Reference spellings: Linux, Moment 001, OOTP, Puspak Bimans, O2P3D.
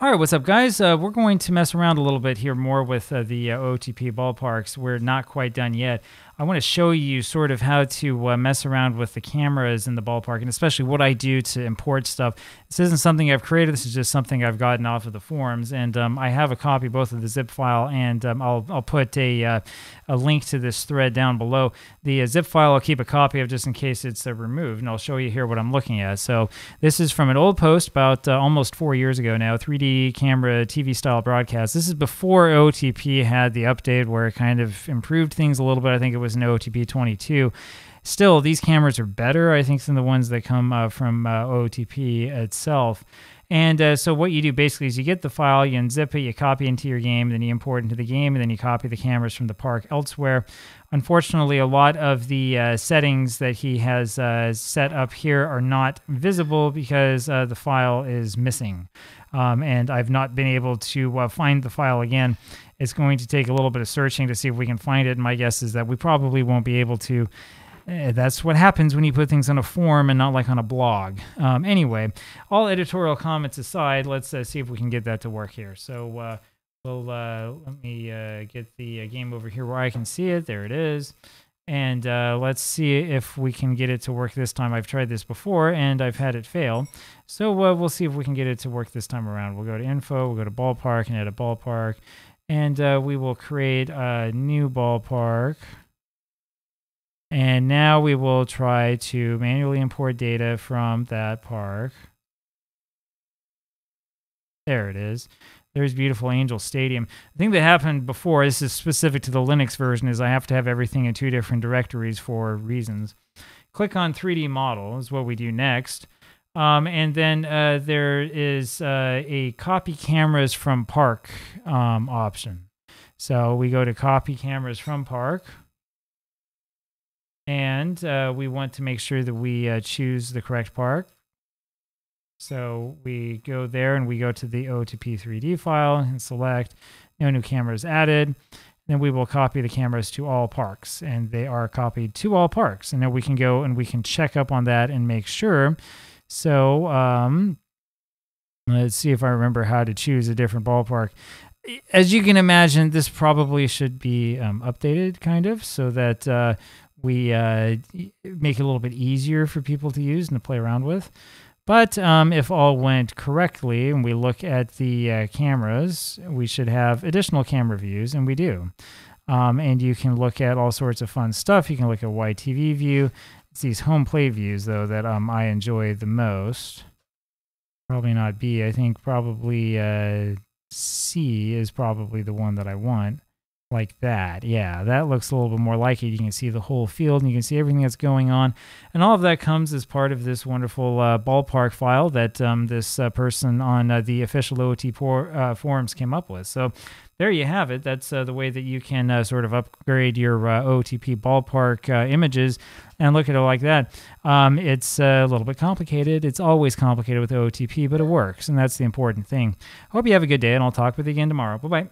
All right, what's up, guys? We're going to mess around a little bit here more with the OOTP ballparks. We're not quite done yet. I want to show you sort of how to mess around with the cameras in the ballpark, and especially what I do to import stuff. This isn't something I've created. This is just something I've gotten off of the forums, and I have a copy both of the zip file, and I'll put a link to this thread down below. The zip file I'll keep a copy of just in case it's removed, and I'll show you here what I'm looking at. So this is from an old post about almost 4 years ago now, 3D camera TV-style broadcast. This is before OOTP had the update where it kind of improved things a little bit. I think it was an OOTP 22. Still, these cameras are better, I think, than the ones that come from OOTP itself. And so what you do basically is you get the file, you unzip it, you copy into your game, then you import into the game, and then you copy the cameras from the park elsewhere. Unfortunately, a lot of the settings that he has set up here are not visible because the file is missing. And I've not been able to find the file again. It's going to take a little bit of searching to see if we can find it. And my guess is that we probably won't be able to. That's what happens when you put things on a form and not like on a blog. Anyway, all editorial comments aside, let's see if we can get that to work here. So we'll let me get the game over here where I can see it. There it is. And let's see if we can get it to work this time. I've tried this before, and I've had it fail. So we'll see if we can get it to work this time around. We'll go to Info, we'll go to Ballpark, and edit Ballpark. And we will create a new ballpark. And now we will try to manually import data from that park. There it is. There's beautiful Angel Stadium. The thing that happened before, this is specific to the Linux version, is I have to have everything in two different directories for reasons. Click on 3D model is what we do next. And then there is a copy cameras from park option. So we go to copy cameras from park. And we want to make sure that we choose the correct park. So we go there and we go to the O2P3D file and select no new cameras added. Then we will copy the cameras to all parks, and they are copied to all parks. And now we can go and we can check up on that and make sure. So let's see if I remember how to choose a different ballpark. As you can imagine, this probably should be updated kind of so that we make it a little bit easier for people to use and to play around with. But if all went correctly and we look at the cameras, we should have additional camera views, and we do. And you can look at all sorts of fun stuff. You can look at YTV view. It's these home play views, though, that I enjoy the most. Probably not B. I think probably C is probably the one that I want. Like that. Yeah, that looks a little bit more like it. You can see the whole field, and you can see everything that's going on. And all of that comes as part of this wonderful ballpark file that this person on the official OOTP forums came up with. So there you have it. That's the way that you can sort of upgrade your OOTP ballpark images and look at it like that. It's a little bit complicated. It's always complicated with OOTP, but it works, and that's the important thing. I hope you have a good day, and I'll talk with you again tomorrow. Bye-bye.